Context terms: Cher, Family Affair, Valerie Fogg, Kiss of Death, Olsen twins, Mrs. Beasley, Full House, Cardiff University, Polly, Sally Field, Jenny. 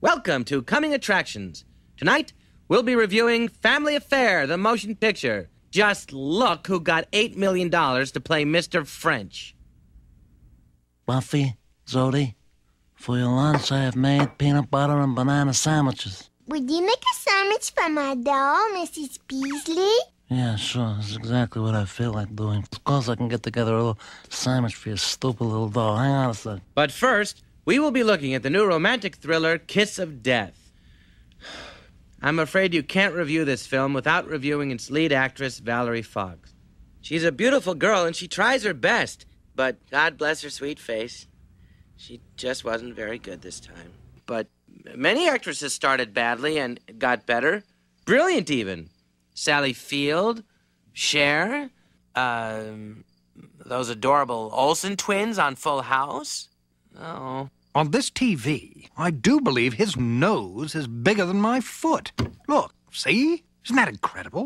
Welcome to Coming Attractions. Tonight, we'll be reviewing Family Affair, the motion picture. Just look who got $8 million to play Mr. French. Buffy, Zodi, for your lunch I have made peanut butter and banana sandwiches. Would you make a sandwich for my doll, Mrs. Beasley? Yeah, sure. That's exactly what I feel like doing. Of course I can get together a little sandwich for your stupid little doll. Hang on a sec. But first, we will be looking at the new romantic thriller, Kiss of Death. I'm afraid you can't review this film without reviewing its lead actress, Valerie Fogg. She's a beautiful girl, and she tries her best. But God bless her sweet face. She just wasn't very good this time. But many actresses started badly and got better. Brilliant, even. Sally Field, Cher, those adorable Olsen twins on Full House. Oh. On this TV, I do believe his nose is bigger than my foot. Look, see? Isn't that incredible?